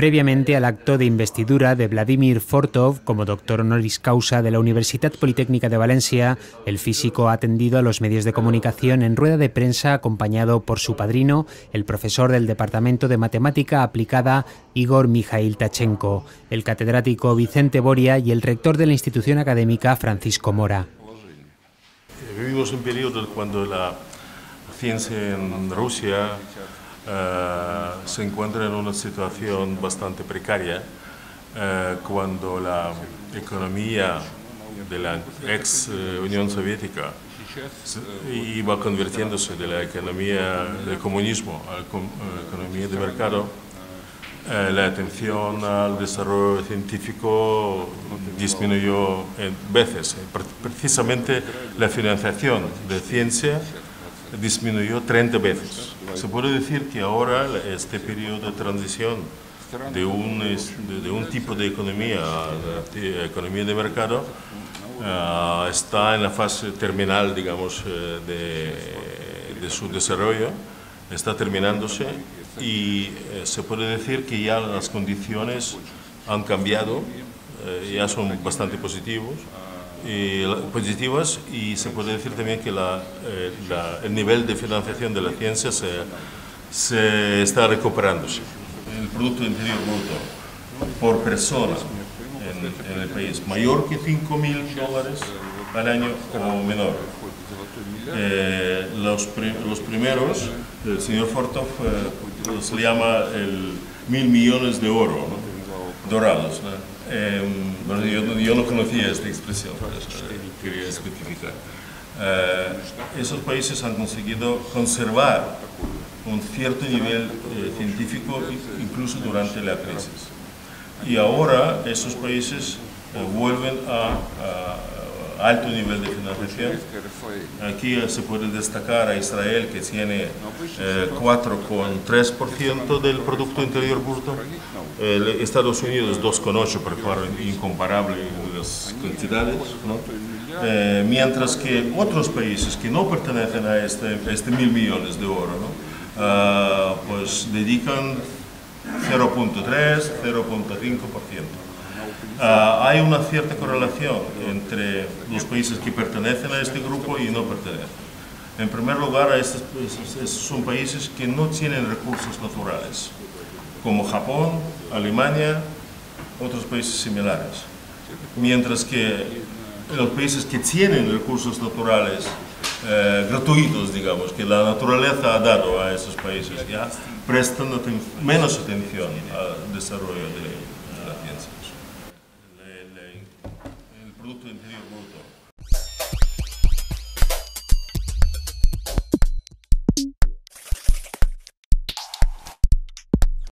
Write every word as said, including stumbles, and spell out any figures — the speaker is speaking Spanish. previamente al acto de investidura de Vladímir Fórtov como doctor honoris causa de la Universidad Politécnica de Valencia, el físico ha atendido a los medios de comunicación en rueda de prensa acompañado por su padrino, el profesor del Departamento de Matemática Aplicada, Igor Mijail Tkachenko, el catedrático Vicente Boria y el rector de la institución académica, Francisco Mora. Vivimos un periodo cuando la ciencia en Rusia Uh, se encuentra en una situación bastante precaria, uh, cuando la economía de la ex uh, Unión Soviética iba convirtiéndose de la economía del comunismo a la economía de mercado. Uh, la atención al desarrollo científico disminuyó en veces. Precisamente la financiación de ciencia disminuyó treinta veces. Se puede decir que ahora este periodo de transición de un, de un tipo de economía a la economía de mercado uh, está en la fase terminal, digamos, de, de su desarrollo, está terminándose y se puede decir que ya las condiciones han cambiado, eh, ya son bastante positivos. Y positivas y se puede decir también que la, eh, la, el nivel de financiación de la ciencia se, se está recuperándose. El Producto Interior Bruto por persona en, en el país mayor que cinco mil dólares al año o menor. Eh, los, pri, los primeros, el señor Fórtov eh, los llama el mil millones de oro, ¿no? Dorados, ¿no? Eh, bueno, yo, yo no conocía esta expresión, quería especificar. Eh, esos países han conseguido conservar un cierto nivel eh, científico incluso durante la crisis. Y ahora esos países eh, vuelven a, a alto nivel de financiación. Aquí se puede destacar a Israel, que tiene eh, cuatro coma tres por ciento del Producto Interior Bruto. Estados Unidos dos coma ocho por ciento, por favor, incomparable en las cantidades, ¿no? Eh, mientras que otros países que no pertenecen a este, este mil millones de oro, ¿no? Ah, pues dedican cero coma tres, cero coma cinco por ciento. Ah, hay una cierta correlación entre los países que pertenecen a este grupo y no pertenecen. En primer lugar, estos, estos son países que no tienen recursos naturales, como Japón, Alemania, otros países similares. Mientras que los países que tienen recursos naturales eh, gratuitos, digamos, que la naturaleza ha dado a esos países, ya prestan aten- menos atención al desarrollo de, de la ciencia.